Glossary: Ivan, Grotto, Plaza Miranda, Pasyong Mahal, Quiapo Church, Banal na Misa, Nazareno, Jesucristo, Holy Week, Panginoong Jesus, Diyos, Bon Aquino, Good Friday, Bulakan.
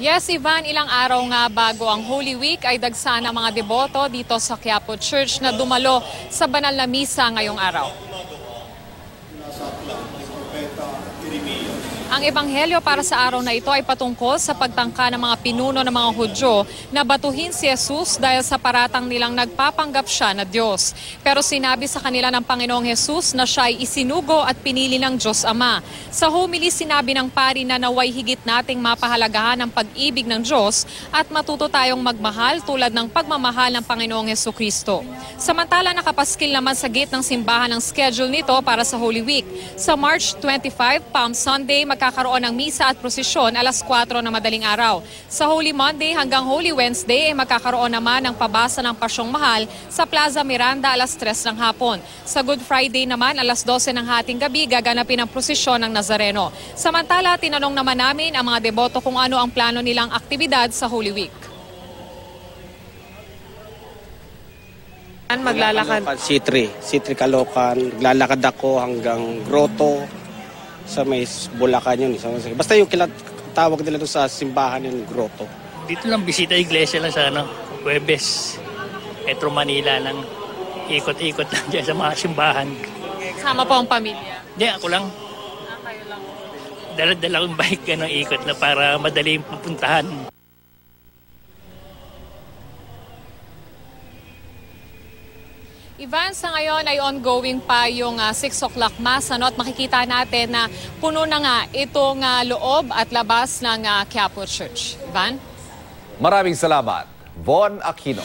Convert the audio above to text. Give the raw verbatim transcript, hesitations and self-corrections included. Yes, Ivan, ilang araw nga bago ang Holy Week ay dagsa ng mga deboto dito sa Quiapo Church na dumalo sa Banal na Misa ngayong araw. Ang ebanghelyo para sa araw na ito ay patungkol sa pagtangka ng mga pinuno ng mga Hudyo na batuhin si Jesus dahil sa paratang nilang nagpapanggap siya na Diyos. Pero sinabi sa kanila ng Panginoong Jesus na siya ay isinugo at pinili ng Diyos Ama. Sa homily, sinabi ng pari na naway higit nating mapahalagahan ang pag-ibig ng Diyos at matuto tayong magmahal tulad ng pagmamahal ng Panginoong Jesucristo. Samantala, nakapaskil naman sa gitnang simbahan ang schedule nito para sa Holy Week. Sa March twenty-five, Palm Sunday, magkakaroon ng misa at prosesyon alas kwatro na madaling araw. Sa Holy Monday hanggang Holy Wednesday ay magkakaroon naman ng pabasa ng Pasyong Mahal sa Plaza Miranda alas tres ng hapon. Sa Good Friday naman alas dose ng hating gabi gaganapin ang prosesyon ng Nazareno. Samantala, tinanong naman namin ang mga deboto kung ano ang plano nilang aktibidad sa Holy Week. Maglalakad C three, C three Kalokan, maglalakad ako hanggang Grotto. Sa may Bulakan yun. Basta yung kilat, tawag nila doon sa simbahan yung Grotto. Dito lang bisita iglesia lang sa ano, Huwebes, Metro Manila lang. Ikot-ikot lang dyan sa mga simbahan. Sama pa ang pamilya? Hindi, ako lang. Ah, kayo lang. Dala-dala kong bike, ano, ikot na para madali yung pupuntahan. Ivan, sa ngayon ay ongoing pa yung uh, six o'clock mass, ano, at makikita natin na puno na nga itong uh, loob at labas ng uh, Quiapo Church. Ivan? Maraming salamat, Bon Aquino.